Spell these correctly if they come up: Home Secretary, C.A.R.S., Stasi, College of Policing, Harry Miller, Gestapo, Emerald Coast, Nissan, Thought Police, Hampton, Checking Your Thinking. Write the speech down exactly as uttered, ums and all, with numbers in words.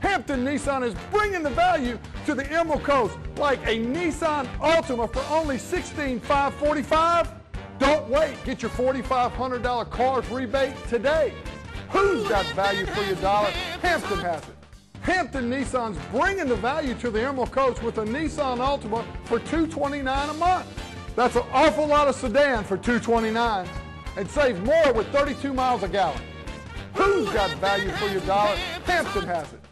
Hampton Nissan is bringing the value to the Emerald Coast, like a Nissan Altima for only sixteen thousand five hundred forty-five dollars. Don't wait. Get your four thousand five hundred dollar C A R S rebate today. Who's got value for your dollar? Hampton has it. Hampton Nissan's bringing the value to the Emerald Coast with a Nissan Altima for two hundred twenty-nine dollars a month. That's an awful lot of sedan for two hundred twenty-nine dollars, and save more with thirty-two miles a gallon. Who's got value for your dollar? Hampton has it.